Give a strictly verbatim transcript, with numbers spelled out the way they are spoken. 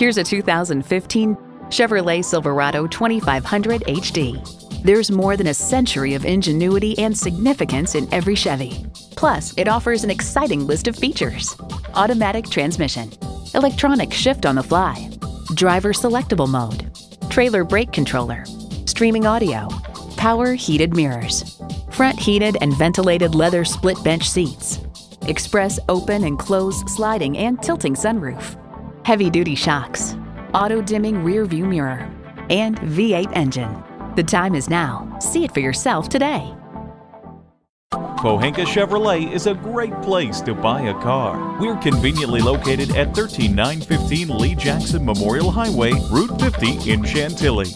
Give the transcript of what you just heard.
Here's a two thousand fifteen Chevrolet Silverado twenty-five hundred H D. There's more than a century of ingenuity and significance in every Chevy. Plus, it offers an exciting list of features: automatic transmission, electronic shift on the fly, driver selectable mode, trailer brake controller, streaming audio, power heated mirrors, front heated and ventilated leather split bench seats, express open and close sliding and tilting sunroof, heavy-duty shocks, auto-dimming rear-view mirror, and V eight engine. The time is now. See it for yourself today. Pohanka Chevrolet is a great place to buy a car. We're conveniently located at one three nine one five Lee Jackson Memorial Highway, Route fifty in Chantilly.